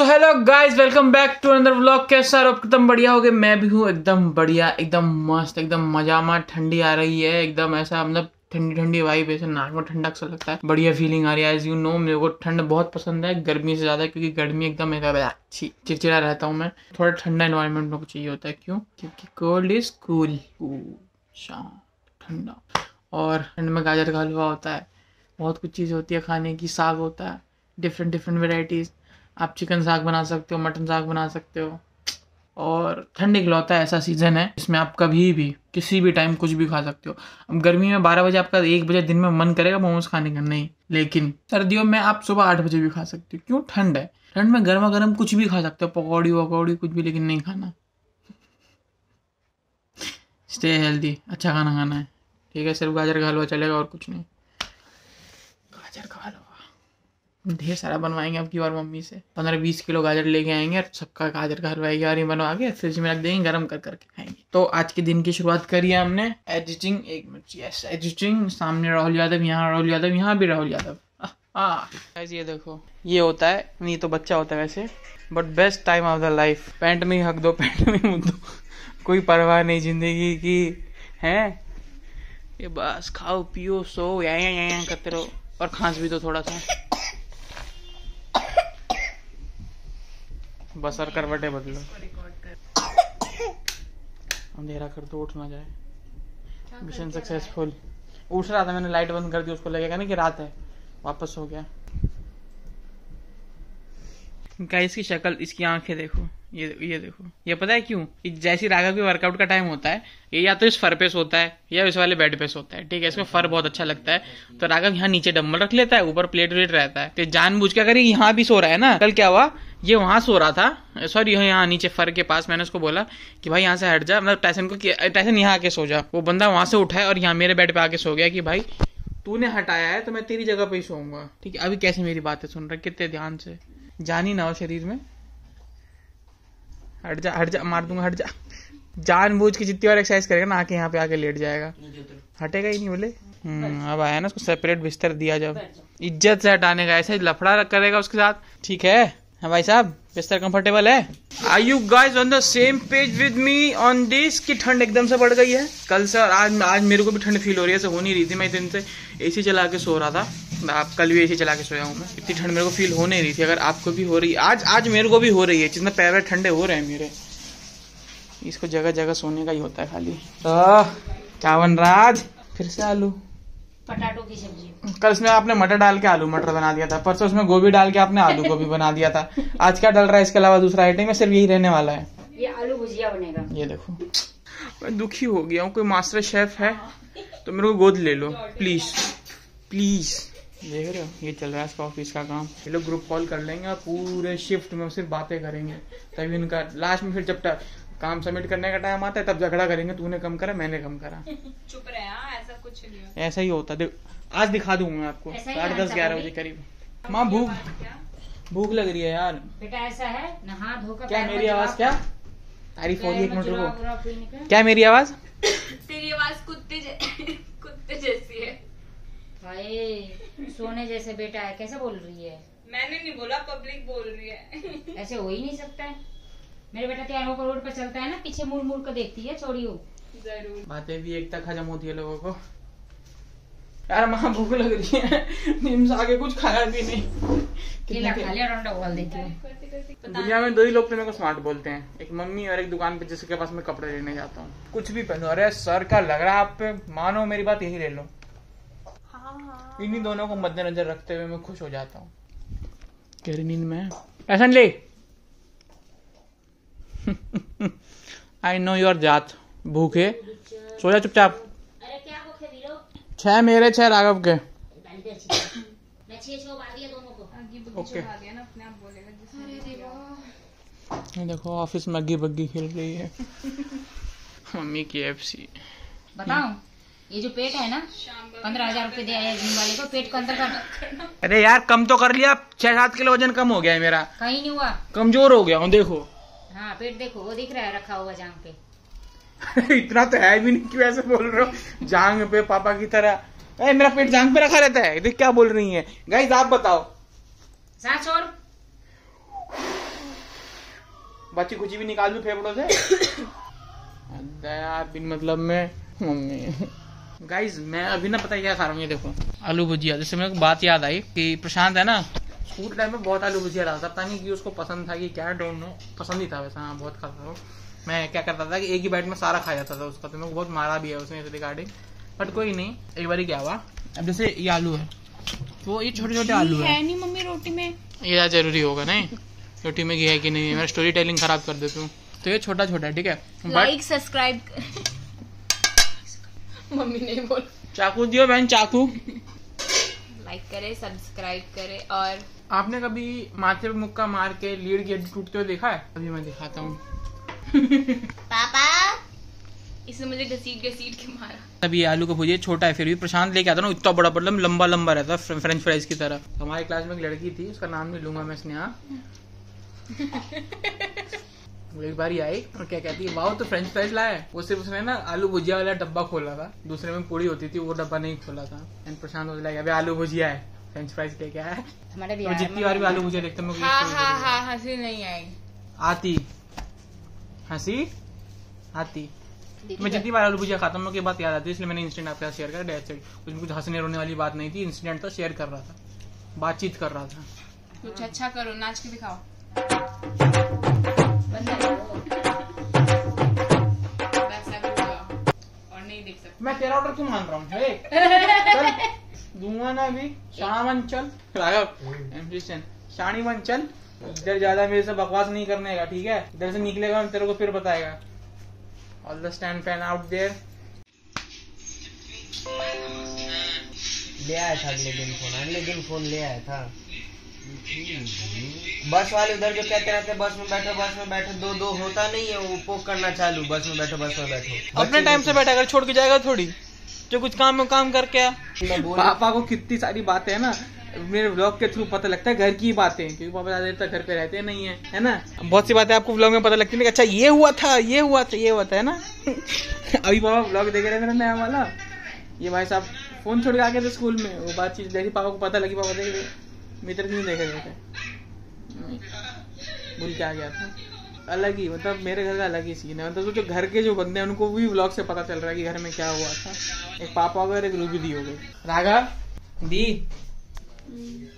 So hello guys, welcome back to another vlog. कैसे हो? एकदम बढ़िया हो गए? मैं भी हूँ एकदम बढ़िया, एकदम मस्त, एकदम मजा में। ठंडी आ रही है एकदम, ऐसा मतलब ठंडी ठंडी वाइब, ऐसे नाक में ठंडक सा लगता है, बढ़िया फीलिंग आ रही है। एज यू नो मेरे को ठंड बहुत पसंद है, गर्मी से ज़्यादा, क्योंकि गर्मी एकदम अच्छी चिड़चिड़ा रहता हूँ मैं। थोड़ा ठंडा इन्वायरमेंट मेरे को चाहिए होता है, क्यों? क्योंकि कोल्ड इज कूल, शांत ठंडा। और ठंड में गाजर का हलवा होता है, बहुत कुछ चीज़ होती है खाने की, साग होता है, डिफरेंट डिफरेंट वेराइटीज़। आप चिकन साग बना सकते हो, मटन साग बना सकते हो। और ठंड इकलौता ऐसा सीज़न है इसमें आप कभी भी किसी भी टाइम कुछ भी खा सकते हो। अब गर्मी में 12 बजे आपका 1 बजे दिन में मन करेगा मोमोज खाने का, नहीं। लेकिन सर्दियों में आप सुबह 8 बजे भी खा सकते हो, क्यों? ठंड है। ठंड में गर्मा गर्म कुछ भी खा सकते हो, पकौड़ी वकौड़ी कुछ भी, लेकिन नहीं खाना। स्टे हेल्दी, अच्छा खाना खाना है, ठीक है? सिर्फ गाजर का हलवा चलेगा और कुछ नहीं। गाजर का हलवा ढेर सारा बनवाएंगे आपकी और मम्मी से। 15-20 किलो गाजर लेके आएंगे और सबका गाजर का हलवाई की आरी बनवा के फ्रिज में रख देंगे, गर्म कर करके खाएंगे। तो आज के दिन की शुरुआत करी है हमने एडिटिंग। एक मिनट, यस एडिटिंग। सामने राहुल यादव, यहाँ राहुल यादव, यहाँ भी राहुल यादव। ये देखो, ये होता है, नहीं तो बच्चा होता है वैसे, but best time of the life. Pant में हक दो, पैंट में मुँह दो, कोई परवाह नहीं जिंदगी की है। ये बस खाओ पियो सो यहाँ करते रहो, और खांस भी दो थोड़ा सा बस, और करवटे बदलो, अंधेरा कर दो, उठ ना जाए। Mission successful. उठ रहा था, मैंने लाइट बंद कर दी, उसको लगेगा ना कि रात है, वापस हो गया। गाइस की शक्ल, इसकी आंखें देखो, ये देखो। ये पता है क्यों? जैसी राघव के वर्कआउट का टाइम होता है, ये या तो इस फर पे सोता है या इस वाले बेड पे सोता है, ठीक है? इसमें फर बहुत अच्छा लगता है। तो राघव यहाँ नीचे डम्बल रख लेता है, ऊपर प्लेट व्लेट रहता है। तो जानबूझ के अगर ये यहाँ भी सो रहा है ना, कल क्या हुआ, ये वहां सो रहा था, सॉरी यहाँ नीचे फर के पास। मैंने उसको बोला कि भाई यहाँ से हट जा, मतलब टाइसन को, टाइसन यहाँ आके सो जा। वो बंदा वहां से उठा है और यहाँ मेरे बेड पे आके सो गया कि भाई तूने हटाया है तो मैं तेरी जगह पे ही सोऊंगा, ठीक है? अभी कैसे मेरी बातें सुन रहा है, कितने ध्यान से, जानी ना हो शरीर में। हट जा मार दूंगा, हट जा। जानबूझ के जितनी बार एक्सरसाइज करेगा ना, आके यहाँ पे आके लेट जाएगा, हटेगा ही नहीं। बोले अब आया ना, उसको सेपरेट बिस्तर दिया। जब इज्जत से हटाने का, ऐसे लफड़ा करेगा उसके साथ, ठीक है? हाँ भाई साहब, बिस्तर कंफर्टेबल है? Are you guys on the same page with me on this? कि ठंड एकदम से बढ़ गई है कल से, और आज मेरे को भी ठंड फील हो रही है, ऐसे हो नहीं रही थी। मैं दिन से एसी चला के सो रहा था, आप कल भी एसी चला के सोया हूँ मैं। इतनी ठंड मेरे को फील हो नहीं रही थी, अगर आपको भी हो रही है, आज मेरे को भी हो रही है। जितना पैर ठंडे हो रहे हैं मेरे, इसको जगह जगह सोने का ही होता है खाली। चावन राज, फिर से आलू पटाटो की सब्जी। कल इसमें आपने मटर डाल के आलू मटर बना दिया था, परसों इसमें गोभी डाल के आपने आलू गोभी बना दिया था। आज क्या डल रहा है इसके अलावा दूसरा आइटम में? सिर्फ यही रहने वाला है, ये आलू भुजिया बनेगा। ये देखो, मैं दुखी हो गया हूँ। कोई मास्टर शेफ है तो मेरे को गोद ले लो प्लीज प्लीज। देख रहे हो, ये चल रहा है इसका ऑफिस का काम। ये लोग ग्रुप कॉल कर लेंगे और पूरे शिफ्ट में सिर्फ बातें करेंगे, तभी उनका लास्ट में फिर जब तक काम सबमिट करने का टाइम आता है तब झगड़ा करेंगे, तूने कम करा मैंने कम करा। चुप रहे, ऐसा कुछ नहीं है। ऐसा ही होता है, आज दिखा दूंगा आपको 10:30-11 बजे करीब। माँ भूख लग रही है यार। बेटा ऐसा है, नहा धो कर, क्या मेरी आवाज, क्या तारीफ होगी? एक मिनट रुको, क्या मेरी आवाज? तेरी आवाज कुत्ते जैसी है भाई, सोने जैसे बेटा है। कैसे बोल रही है? मैंने नहीं बोला, पब्लिक बोल रही है। ऐसे हो ही नहीं सकता है। मेरे बेटा तैयार होकर रोड पर चलता है ना, पीछे मुड़ मुड़ कर देखती है छोरी हो। जरूर बातें भी एक तक हजम होती है लोगों को। यार माँ भूख लग रही है, नीम से आगे कुछ खाया भी नहीं। केला खा लिया, डंडा उबाल देती हूं। दुनिया में दो ही लोग तो मेरे को स्मार्ट बोलते हैं, एक मम्मी और एक दुकान पे जिसके पास मैं कपड़े लेने जाता हूँ। कुछ भी पहनो, अरे सर का लग रहा है आप पे, मानो मेरी बात, यही ले लो। इन्हीं दोनों को मद्देनजर रखते हुए मैं खुश हो जाता हूँ। गहरी नींद में ऐसन ले। आई नो योर जात, भूखे सो जा चुपचाप। अरे क्या भूखे वीरो? 6 मेरे, 6 राघव के। ओके देखो, ऑफिस में अग्गी बग्गी खेल रही है। मम्मी की KFC बताओ। ये जो पेट है ना, 15,000 रुपए दिया है जिम वाले को, पेट को अंदर का। अरे यार कम तो कर लिया, 6-7 किलो वजन कम हो गया है मेरा, कहीं नहीं हुआ, कमजोर हो गया हूँ। देखो हाँ, पेट देखो, वो दिख रहा है रखा हुआ जांग पे। इतना तो है भी नहीं, क्यों ऐसे बोल रहे हो? जांग पे पापा की तरह। अरे मेरा पेट जांग पे रखा रहता है, देख क्या बोल रही है। गाइस आप बताओ, 700। बच्ची कुछ भी निकाल दूं फेफड़ों से। दया बिन मतलब में मम्मी। गाइज मैं अभी ना पता क्या खा रहा हूँ, ये देखो आलू भुजिया। जैसे मेरे को बात याद आई कि प्रशांत है ना स्कूल टाइम में बहुत आलू भुजिया डालता था, पता नहीं कि उसको पसंद था कि क्या, डोंट नो, पसंद ही था वैसा। हाँ बहुत खाता था। मैं क्या करता था कि एक ही बैट में सारा खा जाता था उसका, तो मेरे को बहुत मारा भी है उसने रिगार्डिंग, बट कोई नहीं। एक बार क्या हुआ, अब जैसे ये आलू है तो ये छोटे छोटे आलू है नहीं मम्मी रोटी में, ये जरूरी होगा नहीं रोटी में घी कि नहीं, मेरा स्टोरी टेलिंग खराब कर देती हूँ। तो ये छोटा छोटा है ठीक है, लाइक सब्सक्राइब मम्मी नहीं बोल, चाकू दियो बहन चाकू। लाइक करे, सब्सक्राइब करे। और आपने कभी माथे पे मुक्का मार के लीड की हड्डी टूटते हुए देखा है? अभी मैं दिखाता हूँ। पापा इसने मुझे घसीट के मारा। तभी आलू का भुजिया छोटा है, फिर भी प्रशांत लेके आता ना इतना बड़ा, मतलब लंबा लंबा रहता है फ्रेंच फ्राइज की तरह। हमारी क्लास में एक लड़की थी, उसका नाम नहीं लूंगा मैं, स्नेहा। एक बार आई और क्या कहती है, वाओ तो फ्रेंच फ्राइज लाए। वो सिर्फ उसने ना आलू भुजिया वाला डब्बा खोला था, दूसरे में पूरी होती थी वो डब्बा नहीं खोला था। एंड प्रशांत उसे लगा आलू भुजिया है, फ्रेंच फ्राइज क्या क्या है। तो जितनी बार भी आलू भुजिया देखता हूँ हंसी नहीं आएगी, आती हंसी आती। मैं जितनी बार आलू भुजिया खाता हूँ मुझे बात याद आती है, इसलिए मैंने इंसिडेंट आपके साथ शेयर करा। डेट साइड उसमें कुछ हंसने रोने वाली बात नहीं थी, इंसिडेंट तो शेयर कर रहा था, बातचीत कर रहा था। कुछ अच्छा करो, नाच के दिखाओ। और नहीं देख सकता मैं तेरा ऑर्डर क्यों मान रहा हूँ। धुआं ना भी शाणवंचल राघव शाणिवंचल, इधर ज्यादा मेरे से बकवास नहीं करने का ठीक है, इधर से निकलेगा तेरे को फिर बताएगा। All the stand fan out there. ले आया था अगले दिन फोन ले आया था। बस वाले उधर जो कहते रहते बस में बैठो दो होता नहीं है, वो पोक करना चालू, बस में बैठो। अपने टाइम से बैठा, अगर छोड़ के जाएगा थोड़ी, जो कुछ काम है काम करके। पापा को कितनी सारी बातें है ना मेरे व्लॉग के थ्रू पता लगता है, घर की बातें, क्योंकि पापा ज्यादा देर तक घर पे रहते नहीं है, है ना। बहुत सी बातें आपको व्लॉग में पता लगती है, अच्छा ये हुआ था है ना। अभी पापा व्लॉग देख रहे हैं मेरा नया वाला, ये भाई साहब फोन छोड़ के आ गए थे स्कूल में, वो बातचीत देखी, पापा को पता लगी, पापा देख रहे मित्र क्यों देखे थे, भूल के आ गया था। अलग ही मतलब मेरे घर का अलग ही सीन है, मतलब तो जो घर के जो बंदे हैं उनको भी व्लॉग से पता चल रहा है कि घर में क्या हुआ था। एक पापा और एक रूबी दी हो गई। राघव दी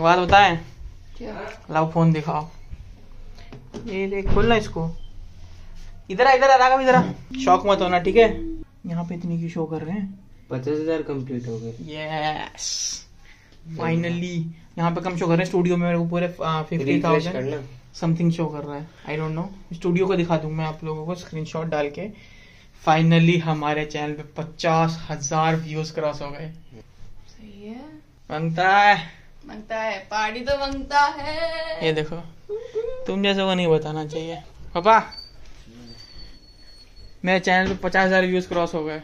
बात बताए क्या, लाओ फोन दिखाओ, ये देख खोलना इसको, इधर आ राघव, इधर आ, शौक मत होना ठीक है। यहाँ पे इतनी की शो कर रहे हैं, 50,000 कम्प्लीट हो गए, यस फाइनली। यहाँ पे कम शो कर रहे हैं, स्टूडियो में मेरे को पूरे 50,000 समथिंग शो कर रहा है, आई डोंट नो। स्टूडियो को दिखा दूंगा मैं आप लोगों को स्क्रीनशॉट डाल के। फाइनली हमारे चैनल पे 50,000 व्यूज क्रॉस हो गए। सही है, मांगता है पार्टी तो मांगता है। ये देखो तुम जैसे को नहीं बताना चाहिए। पापा मेरे चैनल पे 50,000 व्यूज क्रॉस हो गए,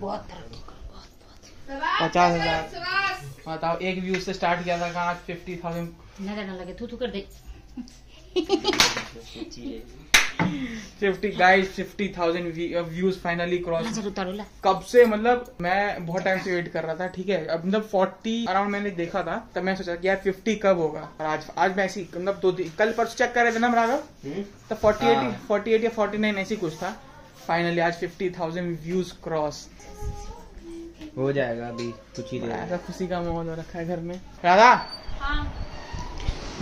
बहुत 50,000। बताओ एक व्यू से स्टार्ट किया था, आज 50,000। ना लगे थू कर दे 50 गाइस, 50,000 व्यूज फाइनली क्रॉस। कब से, मतलब मैं बहुत टाइम से वेट कर रहा था ठीक है। अब मतलब 40 अराउंड मैंने देखा था, तब मैं सोचा कि यार 50 कब होगा, और आज मैं ऐसी मतलब कल परसों चेक कर रहे थे ना राघव, तो 48 या 49 ऐसी कुछ था। फाइनली आज 50,000 व्यूज क्रॉस हो जाएगा, अभी कुछ ही ऐसा खुशी का माहौल हो रखा है घर में। राधा हाँ।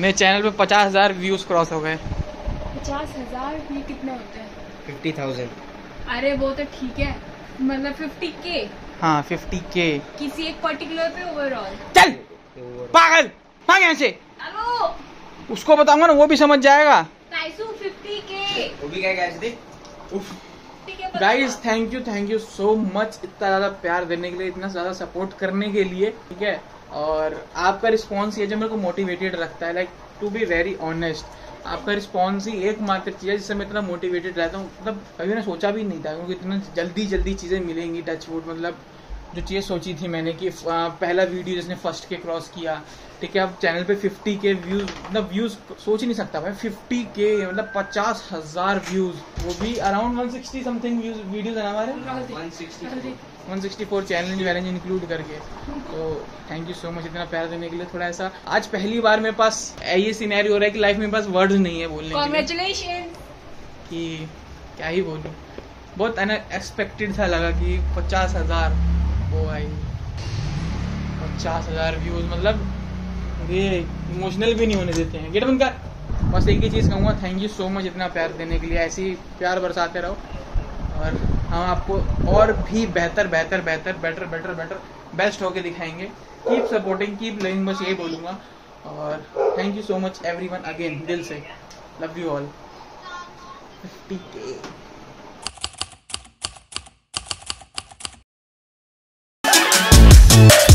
मेरे चैनल पे 50,000 व्यूज क्रॉस हो गए। 50,000 ये कितने होते हैं? 50,000। अरे वो तो ठीक है, मतलब 50K। हाँ 50K किसी एक पर्टिकुलर पे ओवरऑल। चल पागल मांग यहाँ से, उसको बताऊंगा ना वो भी समझ जाएगा। 50K वो भी क्या कह। Guys thank you so much इतना ज़्यादा प्यार देने के लिए, इतना ज़्यादा सपोर्ट करने के लिए ठीक है। और आपका रिस्पॉन्स ये जो मेरे को मोटिवेटेड रखता है, like to be very honest, आपका रिस्पॉन्स ही एकमात्र चीज़ है जिससे मैं इतना मोटिवेटेड रहता हूँ। मतलब कभी मैंने सोचा भी नहीं था, क्योंकि इतना जल्दी चीज़ें मिलेंगी, टचवुड। मतलब जो चीज़ सोची थी मैंने कि पहला वीडियो जिसने 1K क्रॉस किया ठीक है, अब चैनल पे 50K व्यूज, मतलब व्यूज सोच ही नहीं सकता भाई, 50K मतलब 50,000 व्यूज, वो भी अराउंड 160 समथिंग व्यूज वीडियोज है हमारे 160। 164 चैलेंज वैलेंज इंक्लूड करके। तो थैंक यू सो मच इतना प्यार देने के लिए। थोड़ा ऐसा आज पहली बार मेरे पास ये सिनेरियो हो रहा है कि लाइफ में पास वर्ड्स नहीं है बोलने के। कांग्रेचुलेशंस कि क्या ही बोलूं, बहुत अनएक्सपेक्टेड था, लगा कि 50,000 वो आई 50,000 व्यूज, मतलब ये इमोशनल भी नहीं होने देते हैं गेट उनका। बस एक ही चीज़ कहूँगा, थैंक यू सो मच इतना प्यार देने के लिए, ऐसे ही प्यार बरसाते रहो और हम आपको और भी बेहतर बेहतर बेहतर बेटर बेटर बेटर बेस्ट होके दिखाएंगे। कीप सपोर्टिंग, कीप लविंग, बस यही बोलूँगा। और thank you so much everyone again, दिल से लव यू ऑल। 50K